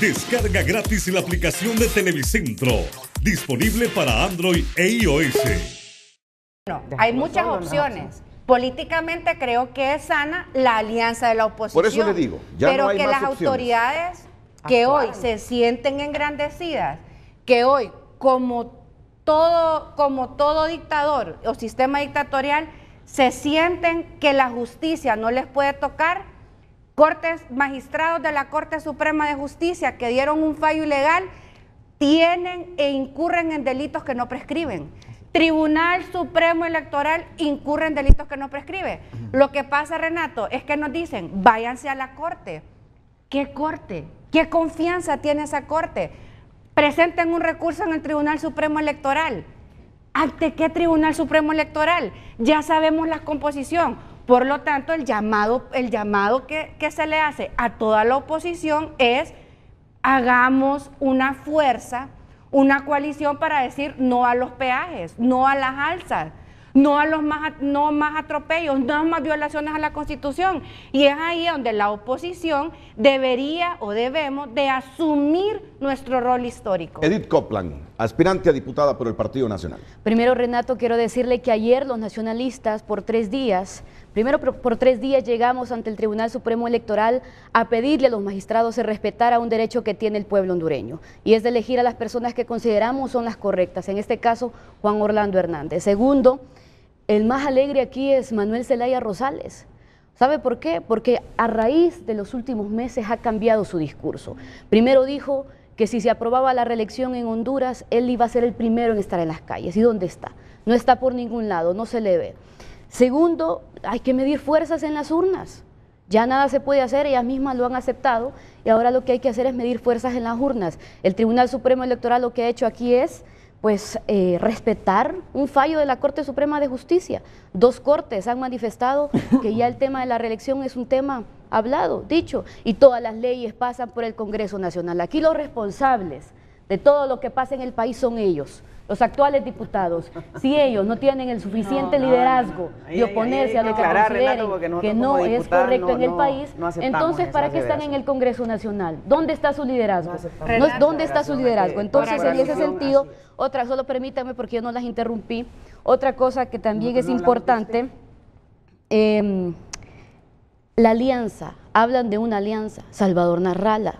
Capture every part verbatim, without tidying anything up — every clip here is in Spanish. Descarga gratis la aplicación de Televicentro, disponible para Android e i o ese. Bueno, hay muchas opciones. Políticamente creo que es sana la alianza de la oposición. Por eso le digo, ya no hay más opciones. Pero que las autoridades que hoy se sienten engrandecidas, que hoy, como todo, como todo dictador o sistema dictatorial, se sienten que la justicia no les puede tocar, cortes magistrados de la Corte Suprema de Justicia que dieron un fallo ilegal, tienen e incurren en delitos que no prescriben. Tribunal Supremo Electoral incurre en delitos que no prescribe. Lo que pasa, Renato, es que nos dicen, váyanse a la Corte. ¿Qué Corte? ¿Qué confianza tiene esa Corte? Presenten un recurso en el Tribunal Supremo Electoral. ¿Ante qué Tribunal Supremo Electoral? Ya sabemos la composición. Por lo tanto, el llamado, el llamado que, que se le hace a toda la oposición es, hagamos una fuerza, una coalición para decir no a los peajes, no a las alzas, no a los más, no más atropellos, no más violaciones a la Constitución. Y es ahí donde la oposición debería o debemos de asumir nuestro rol histórico. Edith Copland, aspirante a diputada por el Partido Nacional. Primero, Renato, quiero decirle que ayer los nacionalistas por tres días, primero por, por tres días llegamos ante el Tribunal Supremo Electoral a pedirle a los magistrados que respetara un derecho que tiene el pueblo hondureño, y es de elegir a las personas que consideramos son las correctas, en este caso Juan Orlando Hernández. Segundo, el más alegre aquí es Manuel Zelaya Rosales. ¿Sabe por qué? Porque a raíz de los últimos meses ha cambiado su discurso. Primero dijo que si se aprobaba la reelección en Honduras, él iba a ser el primero en estar en las calles. ¿Y dónde está? No está por ningún lado, no se le ve. Segundo, hay que medir fuerzas en las urnas. Ya nada se puede hacer, ellas mismas lo han aceptado, y ahora lo que hay que hacer es medir fuerzas en las urnas. El Tribunal Supremo Electoral lo que ha hecho aquí es pues eh, respetar un fallo de la Corte Suprema de Justicia. Dos cortes han manifestado que ya el tema de la reelección es un tema hablado, dicho, y todas las leyes pasan por el Congreso Nacional. Aquí los responsables de todo lo que pasa en el país son ellos, los actuales diputados. Si ellos no tienen el suficiente no, no, liderazgo no, no. de oponerse a lo que consideren que no es correcto no, en el no, país, no entonces ¿para qué están en el Congreso Nacional? ¿Dónde está su liderazgo? No no, ¿Dónde está su liderazgo? Entonces, en ese sentido, otra, solo permítanme porque yo no las interrumpí, otra cosa que también no, es no importante, eh, la alianza, hablan de una alianza, Salvador Narrala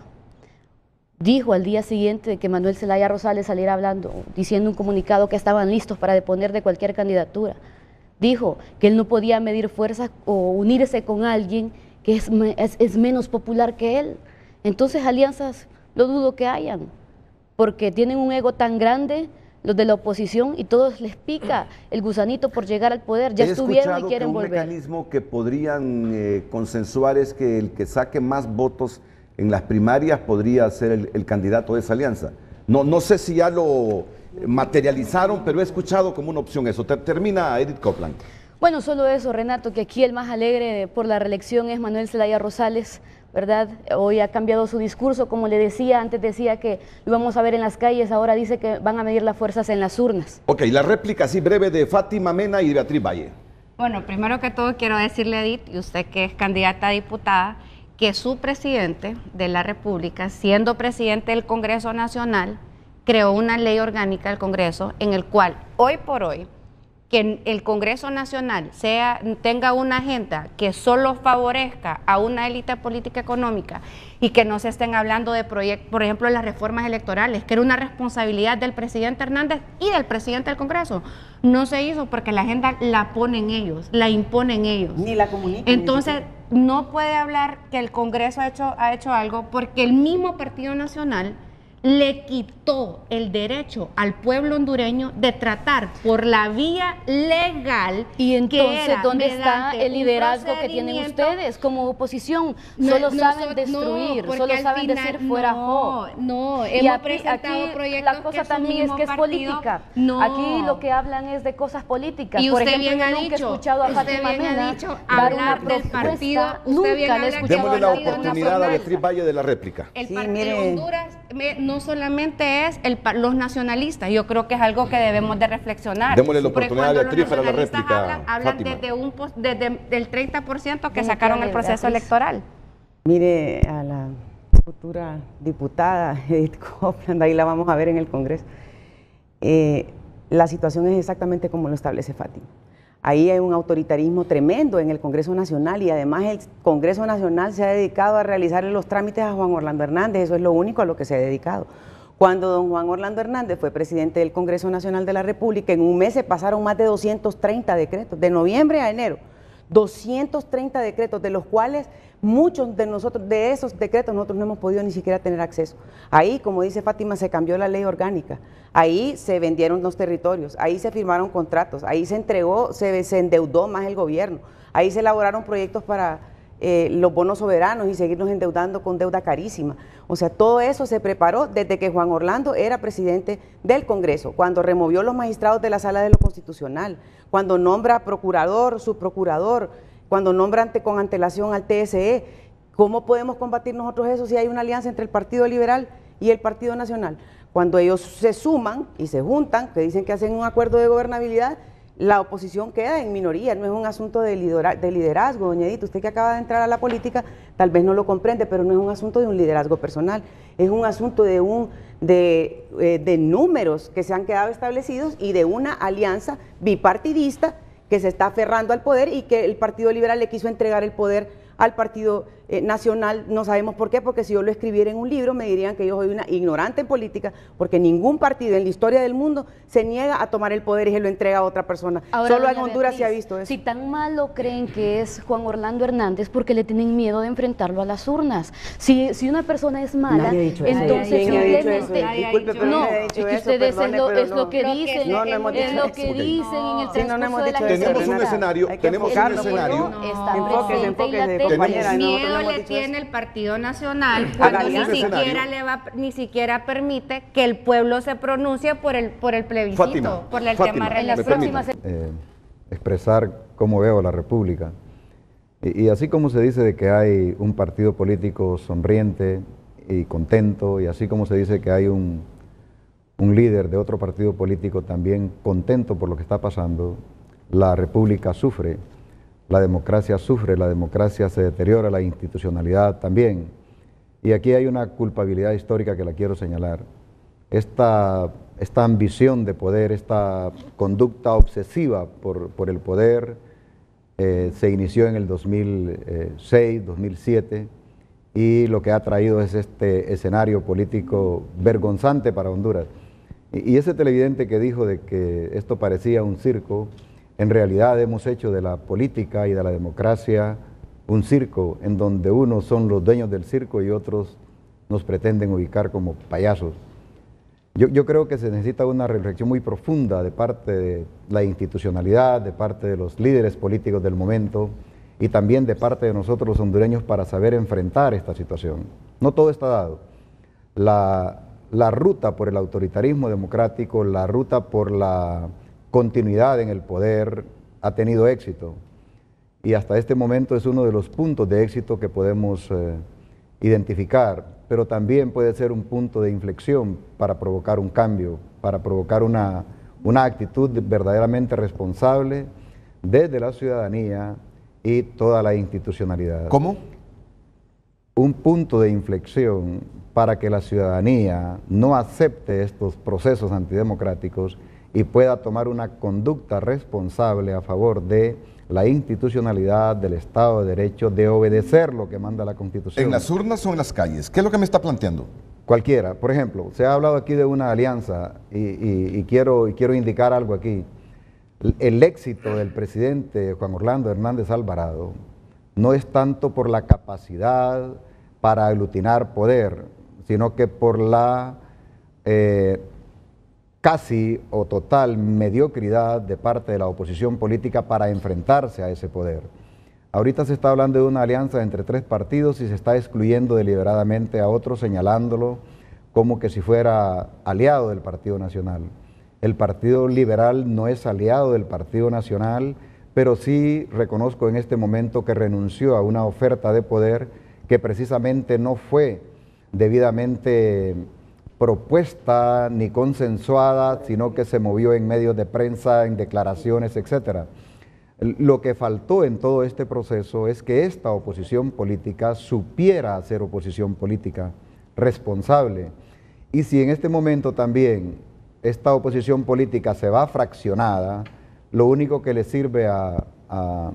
dijo al día siguiente de que Manuel Zelaya Rosales saliera hablando, diciendo un comunicado que estaban listos para deponer de cualquier candidatura. Dijo que él no podía medir fuerzas o unirse con alguien que es, es, es menos popular que él. Entonces alianzas no dudo que hayan, porque tienen un ego tan grande los de la oposición y todos les pica el gusanito por llegar al poder. Ya estuvieron y quieren volver. He escuchado que un mecanismo que podrían eh, consensuar es que el que saque más votos en las primarias podría ser el, el candidato de esa alianza. No, no sé si ya lo materializaron, pero he escuchado como una opción eso. Termina Edith Copland. Bueno, solo eso, Renato, que aquí el más alegre por la reelección es Manuel Zelaya Rosales, ¿verdad? Hoy ha cambiado su discurso, como le decía, antes decía que lo vamos a ver en las calles, ahora dice que van a medir las fuerzas en las urnas. Ok, la réplica así breve de Fátima Mena y Beatriz Valle. Bueno, primero que todo quiero decirle, Edith, y usted que es candidata a diputada, que su presidente de la República, siendo presidente del Congreso Nacional, creó una ley orgánica del Congreso en el cual, hoy por hoy, que el Congreso Nacional sea, tenga una agenda que solo favorezca a una élite política económica y que no se estén hablando de proyectos, por ejemplo, las reformas electorales, que era una responsabilidad del presidente Hernández y del presidente del Congreso. No se hizo porque la agenda la ponen ellos, la imponen ellos. Ni la comunican. Entonces, no puede hablar que el Congreso ha hecho, ha hecho algo porque el mismo Partido Nacional le quitó el derecho al pueblo hondureño de tratar por la vía legal. Y entonces, ¿dónde está el liderazgo que tienen ustedes como oposición? Solo saben destruir, solo saben decir fuera jo. No, hemos presentado proyectos. La cosa también es que es política. Aquí lo que hablan es de cosas políticas. Y usted bien ha dicho, usted bien ha dicho hablar del partido. Usted bien ha dicho. Démosle la oportunidad a Beatriz Valle de la réplica. El Partido Honduras no solamente es el, los nacionalistas, yo creo que es algo que debemos de reflexionar. Démosle la oportunidad a Beatriz para la réplica. Hablan, hablan desde, un, desde el treinta por ciento que sacaron el proceso electoral. Mire a la futura diputada, Edith Copland, ahí la vamos a ver en el Congreso, eh, la situación es exactamente como lo establece Fátima. Ahí hay un autoritarismo tremendo en el Congreso Nacional y además el Congreso Nacional se ha dedicado a realizar los trámites a Juan Orlando Hernández, eso es lo único a lo que se ha dedicado. Cuando don Juan Orlando Hernández fue presidente del Congreso Nacional de la República, en un mes se pasaron más de doscientos treinta decretos, de noviembre a enero, doscientos treinta decretos, de los cuales muchos de nosotros, de esos decretos nosotros no hemos podido ni siquiera tener acceso. Ahí, como dice Fátima, se cambió la ley orgánica, ahí se vendieron los territorios, ahí se firmaron contratos, ahí se entregó, se, se endeudó más el gobierno, ahí se elaboraron proyectos para Eh, los bonos soberanos y seguirnos endeudando con deuda carísima. O sea, todo eso se preparó desde que Juan Orlando era presidente del Congreso, cuando removió los magistrados de la Sala de lo Constitucional, cuando nombra procurador, subprocurador, cuando nombra ante, con antelación al T S E. ¿Cómo podemos combatir nosotros eso si hay una alianza entre el Partido Liberal y el Partido Nacional? Cuando ellos se suman y se juntan, que dicen que hacen un acuerdo de gobernabilidad, la oposición queda en minoría, no es un asunto de liderazgo, doña Edith, usted que acaba de entrar a la política tal vez no lo comprende, pero no es un asunto de un liderazgo personal, es un asunto de, un, de, eh, de números que se han quedado establecidos y de una alianza bipartidista que se está aferrando al poder y que el Partido Liberal le quiso entregar el poder al Partido eh, Nacional, no sabemos por qué, porque si yo lo escribiera en un libro me dirían que yo soy una ignorante en política, porque ningún partido en la historia del mundo se niega a tomar el poder y se lo entrega a otra persona. Ahora, solo en Honduras Beatriz, se ha visto eso. Si tan malo creen que es Juan Orlando Hernández, porque le tienen miedo de enfrentarlo a las urnas. Si, si una persona es mala, entonces simplemente... No, ustedes es lo que dicen, no, no hemos dicho es lo que okay. dicen no. en el transcurso sí, no, no hemos dicho de la Tenemos un escenario, tenemos un escenario... Compañera, miedo no le tiene eso. El Partido Nacional cuando ni siquiera, le va, ni siquiera permite que el pueblo se pronuncie por el, por el plebiscito, Fátima, por el Fátima, tema de las próximas... Eh, expresar cómo veo la República. Y, y así como se dice de que hay un partido político sonriente y contento, y así como se dice que hay un, un líder de otro partido político también contento por lo que está pasando, la República sufre. La democracia sufre, la democracia se deteriora, la institucionalidad también. Y aquí hay una culpabilidad histórica que la quiero señalar. Esta, esta ambición de poder, esta conducta obsesiva por, por el poder, eh, se inició en el dos mil seis, dos mil siete, y lo que ha traído es este escenario político vergonzante para Honduras. Y, y ese televidente que dijo de que esto parecía un circo, en realidad hemos hecho de la política y de la democracia un circo en donde unos son los dueños del circo y otros nos pretenden ubicar como payasos. Yo, yo creo que se necesita una reflexión muy profunda de parte de la institucionalidad, de parte de los líderes políticos del momento y también de parte de nosotros los hondureños para saber enfrentar esta situación. No todo está dado. La, la ruta por el autoritarismo democrático, la ruta por la... continuidad en el poder ha tenido éxito y hasta este momento es uno de los puntos de éxito que podemos eh, identificar, pero también puede ser un punto de inflexión para provocar un cambio, para provocar una, una actitud verdaderamente responsable desde la ciudadanía y toda la institucionalidad. ¿Cómo? Un punto de inflexión para que la ciudadanía no acepte estos procesos antidemocráticos y pueda tomar una conducta responsable a favor de la institucionalidad, del Estado de Derecho, de obedecer lo que manda la Constitución. ¿En las urnas o en las calles? ¿Qué es lo que me está planteando? Cualquiera. Por ejemplo, se ha hablado aquí de una alianza y, y, y, quiero, y quiero indicar algo aquí. El éxito del presidente Juan Orlando Hernández Alvarado no es tanto por la capacidad para aglutinar poder, sino que por la... Eh, casi o total mediocridad de parte de la oposición política para enfrentarse a ese poder. Ahorita se está hablando de una alianza entre tres partidos y se está excluyendo deliberadamente a otro, señalándolo como que si fuera aliado del Partido Nacional. El Partido Liberal no es aliado del Partido Nacional, pero sí reconozco en este momento que renunció a una oferta de poder que precisamente no fue debidamente propuesta ni consensuada, sino que se movió en medios de prensa, en declaraciones, etcétera. Lo que faltó en todo este proceso es que esta oposición política supiera hacer oposición política responsable. Y si en este momento también esta oposición política se va fraccionada, lo único que le sirve a, a,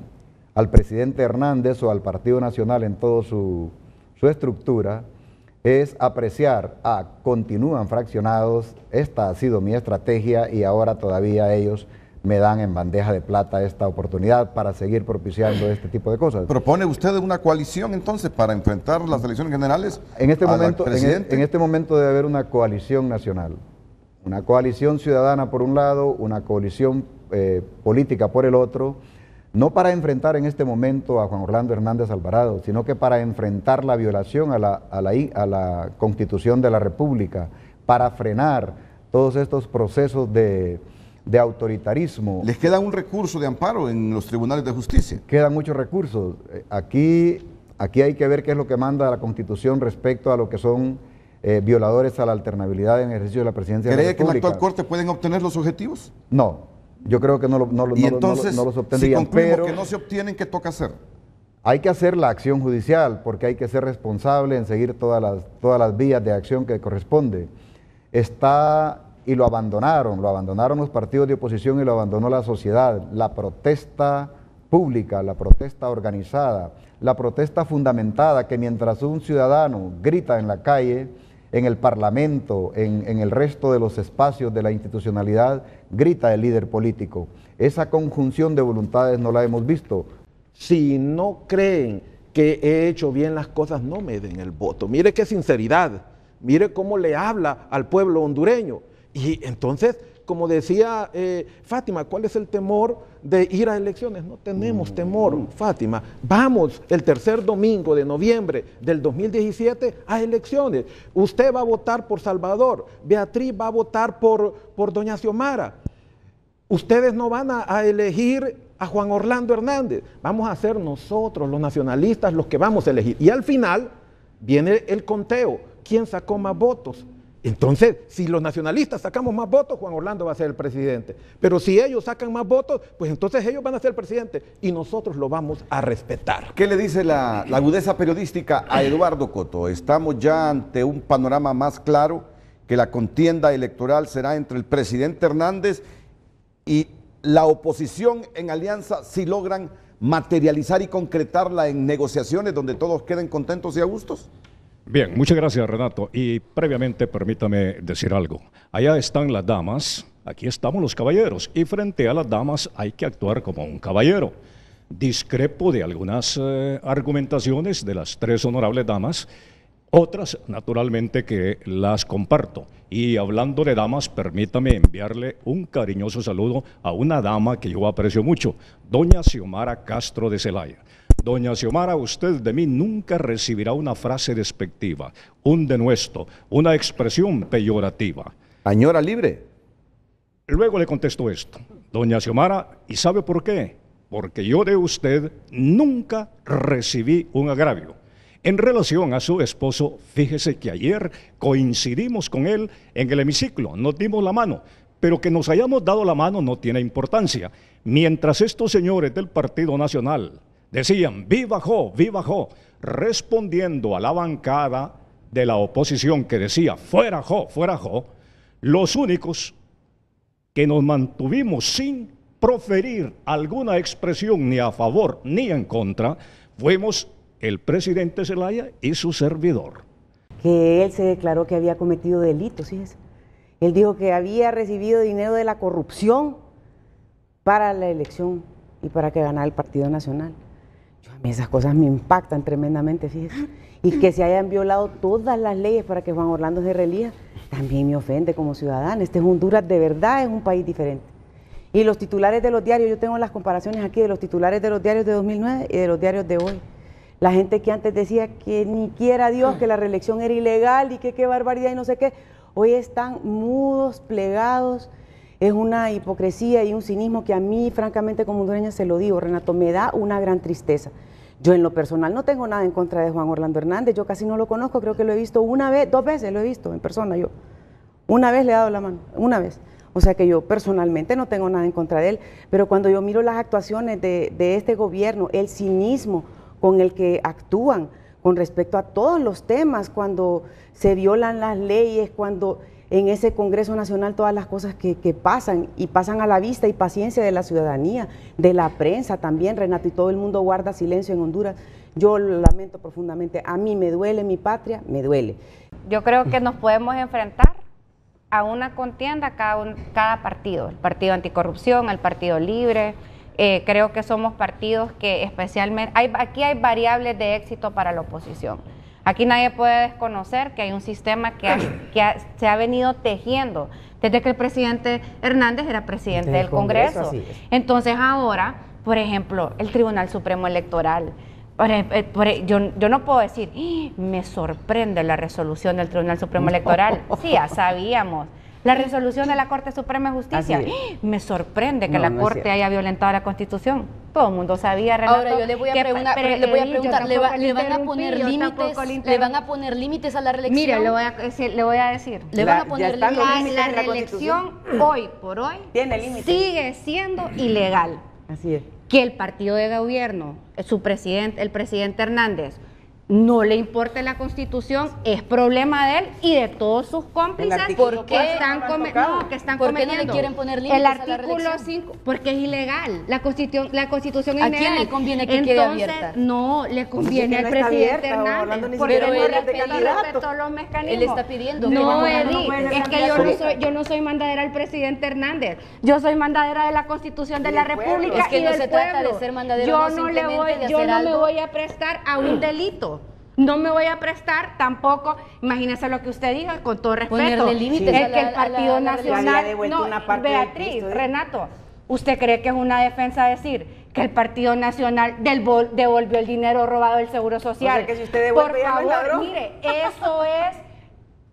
al presidente Hernández o al Partido Nacional en toda su, su estructura es apreciar, ah, continúan fraccionados, esta ha sido mi estrategia y ahora todavía ellos me dan en bandeja de plata esta oportunidad para seguir propiciando este tipo de cosas. ¿Propone usted una coalición entonces para enfrentar las elecciones generales? En este momento, en, en este momento debe haber una coalición nacional, una coalición ciudadana por un lado, una coalición eh, política por el otro, no para enfrentar en este momento a Juan Orlando Hernández Alvarado, sino que para enfrentar la violación a la, a la, a la Constitución de la República, para frenar todos estos procesos de... de autoritarismo. ¿Les queda un recurso de amparo en los tribunales de justicia? Quedan muchos recursos. Aquí, aquí hay que ver qué es lo que manda la Constitución respecto a lo que son eh, violadores a la alternabilidad en ejercicio de la presidencia de la República. ¿Cree que en la actual Corte pueden obtener los objetivos? No, yo creo que no, lo, no, ¿Y no, entonces, no, no los obtendrían. Si concluimos pero que no se obtienen, ¿qué toca hacer? Hay que hacer la acción judicial, porque hay que ser responsable en seguir todas las, todas las vías de acción que corresponde. Está... y lo abandonaron, lo abandonaron los partidos de oposición y lo abandonó la sociedad, la protesta pública, la protesta organizada, la protesta fundamentada, que mientras un ciudadano grita en la calle, en el parlamento, en, en el resto de los espacios de la institucionalidad, grita el líder político. Esa conjunción de voluntades no la hemos visto. Si no creen que he hecho bien las cosas, no me den el voto. Mire qué sinceridad, mire cómo le habla al pueblo hondureño. Y entonces, como decía eh, Fátima, ¿cuál es el temor de ir a elecciones? No tenemos mm. temor, Fátima. Vamos el tercer domingo de noviembre del dos mil diecisiete a elecciones. Usted va a votar por Salvador, Beatriz va a votar por, por doña Xiomara. Ustedes no van a, a elegir a Juan Orlando Hernández. Vamos a ser nosotros, los nacionalistas, los que vamos a elegir. Y al final viene el conteo. ¿Quién sacó más votos? Entonces, si los nacionalistas sacamos más votos, Juan Orlando va a ser el presidente. Pero si ellos sacan más votos, pues entonces ellos van a ser el presidente y nosotros lo vamos a respetar. ¿Qué le dice la, la agudeza periodística a Eduardo Cotto? ¿Estamos ya ante un panorama más claro que la contienda electoral será entre el presidente Hernández y la oposición en alianza si logran materializar y concretarla en negociaciones donde todos queden contentos y a gustos? Bien, muchas gracias, Renato. Y previamente permítame decir algo. Allá están las damas, aquí estamos los caballeros, y frente a las damas hay que actuar como un caballero. Discrepo de algunas eh, argumentaciones de las tres honorables damas, otras naturalmente que las comparto. Y hablando de damas, permítame enviarle un cariñoso saludo a una dama que yo aprecio mucho, doña Xiomara Castro de Zelaya. Doña Xiomara, usted de mí nunca recibirá una frase despectiva, un denuesto, una expresión peyorativa. ¿Añora libre? Luego le contesto esto. Doña Xiomara, ¿y sabe por qué? Porque yo de usted nunca recibí un agravio. En relación a su esposo, fíjese que ayer coincidimos con él en el hemiciclo, nos dimos la mano. Pero que nos hayamos dado la mano no tiene importancia. Mientras estos señores del Partido Nacional decían, viva Jo, viva Jo, respondiendo a la bancada de la oposición que decía, fuera Jo, fuera Jo, los únicos que nos mantuvimos sin proferir alguna expresión ni a favor ni en contra, fuimos el presidente Zelaya y su servidor. Que él se declaró que había cometido delitos, fíjese. Él dijo que había recibido dinero de la corrupción para la elección y para que ganara el Partido Nacional. Esas cosas me impactan tremendamente, fíjese. Y que se hayan violado todas las leyes para que Juan Orlando se reelija, también me ofende como ciudadana. Este es Honduras, de verdad es un país diferente. Y los titulares de los diarios, yo tengo las comparaciones aquí de los titulares de los diarios de dos mil nueve y de los diarios de hoy. La gente que antes decía que ni quiera Dios, que la reelección era ilegal y que qué barbaridad y no sé qué, hoy están mudos, plegados. Es una hipocresía y un cinismo que a mí, francamente, como hondureña, se lo digo, Renato, me da una gran tristeza. Yo en lo personal no tengo nada en contra de Juan Orlando Hernández, yo casi no lo conozco, creo que lo he visto una vez, dos veces lo he visto en persona yo. Una vez le he dado la mano, una vez. O sea que yo personalmente no tengo nada en contra de él, pero cuando yo miro las actuaciones de, de este gobierno, el cinismo con el que actúan con respecto a todos los temas, cuando se violan las leyes, cuando en ese Congreso Nacional todas las cosas que, que pasan y pasan a la vista y paciencia de la ciudadanía, de la prensa también, Renato, y todo el mundo guarda silencio en Honduras. Yo lo lamento profundamente, a mí me duele mi patria, me duele. Yo creo que nos podemos enfrentar a una contienda cada, un, cada partido, el Partido Anticorrupción, el Partido Libre. Eh, creo que somos partidos que especialmente, hay, aquí hay variables de éxito para la oposición. Aquí nadie puede desconocer que hay un sistema que, ha, que ha, se ha venido tejiendo desde que el presidente Hernández era presidente del Congreso. Entonces ahora, por ejemplo, el Tribunal Supremo Electoral, por, por, yo, yo no puedo decir, me sorprende la resolución del Tribunal Supremo Electoral, no. Sí, ya sabíamos. La resolución de la Corte Suprema de Justicia. Me sorprende que no, la no Corte haya violentado la Constitución. Todo el mundo sabía, Renato. Ahora yo le voy a, que, pregunta, pero, le voy a preguntar, ¿le, va, ¿le van a poner límites? ¿Le van a poner límites a la reelección? Mire, le voy a decir, le voy a decir. Le van a poner límites. La, la reelección hoy por hoy tiene límites. Sigue siendo ilegal. Así es. Que el partido de gobierno, su presidente, el presidente Hernández, no le importa la Constitución, es problema de él y de todos sus cómplices ¿Por qué? que están, come no, que están ¿Por cometiendo. ¿Por qué no le quieren poner límites el artículo a la cinco? Porque es ilegal. La Constitución, la Constitución es ilegal. ¿A quién le conviene que Entonces, quede abierta? No, le conviene al no presidente abierta, Hernández. Porque él no respetó los mecanismos. Él está pidiendo. No, Edith, no, no es que yo no, soy, yo no soy mandadera del presidente Hernández. Yo soy mandadera de la Constitución de la República es que y no del se pueblo. Trata de ser mandadero, yo no, le voy, yo no me voy a prestar a un delito. No me voy a prestar tampoco, imagínese lo que usted diga, con todo respeto. Ponerle límites. Es que el Partido Nacional, no, Beatriz, Renato, ¿usted cree que es una defensa decir que el Partido Nacional devolvió el dinero robado del Seguro Social? O sea, que si usted devuelve, ya no es ladrón. Por favor, mire, eso es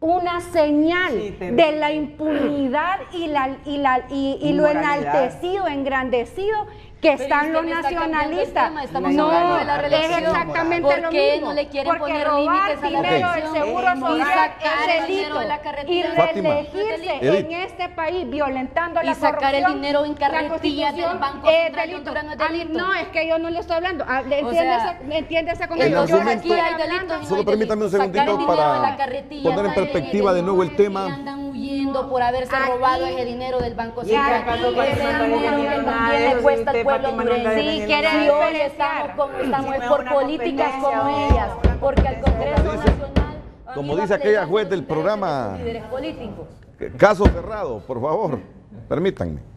una señal sí, de la impunidad y, la, y, la, y, y lo enaltecido, engrandecido que pero están los nacionalistas. No, de la es exactamente ¿Por lo qué mismo. No le quieren porque poner límites a la dinero del seguro social es delito. Y reelegirse en este país violentando la corrupción. Y sacar el dinero en carretilla del Banco Central de Honduras no es delito. No, es que yo no le estoy hablando. ¿Entiende esa conversación? Aquí hay delitos. Solo permítame un segundito para poner en perspectiva de nuevo el tema. Huyendo por haberse aquí, robado ese dinero del Banco Central. Sí, quieren hoy estamos como estamos sí, por políticas como ellas, porque al Congreso como dice, Nacional. Como dice aquella juez del programa, caso cerrado, por favor, permítanme.